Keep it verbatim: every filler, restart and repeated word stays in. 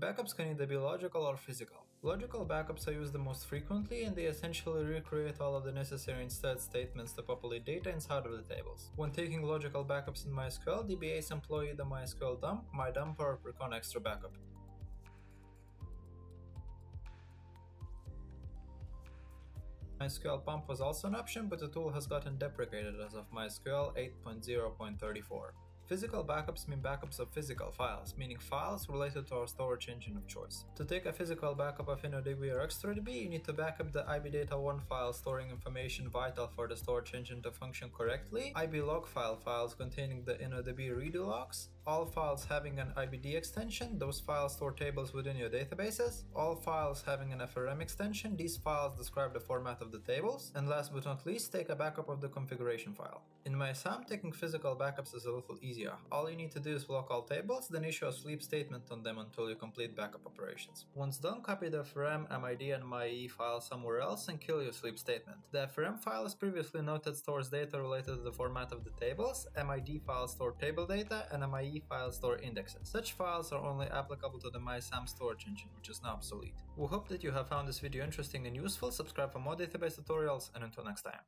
Backups can either be logical or physical. Logical backups are used the most frequently, and they essentially recreate all of the necessary insert statements to populate data inside of the tables. When taking logical backups in MySQL, D B As employ either MySQL dump, MyDumper, or Percona XtraBackup. MySQL pump was also an option, but the tool has gotten deprecated as of MySQL eight point zero point thirty-four. Physical backups mean backups of physical files, meaning files related to our storage engine of choice. To take a physical backup of InnoDB or XtraDB, you need to backup the i b data one file storing information vital for the storage engine to function correctly, i b logfile files containing the InnoDB redo logs, all files having an I B D extension, those files store tables within your databases, all files having an F R M extension, these files describe the format of the tables, and last but not least, take a backup of the configuration file. In MyISAM, taking physical backups is a little easier. All you need to do is block all tables, then issue a sleep statement on them until you complete backup operations. Once done, copy the F R M, M I D, and M Y I file somewhere else and kill your sleep statement. The F R M file, as previously noted, stores data related to the format of the tables, M I D files store table data, and M Y I files store indexes. Such files are only applicable to the MyISAM storage engine, which is now obsolete. We hope that you have found this video interesting and useful. Subscribe for more database tutorials, and until next time.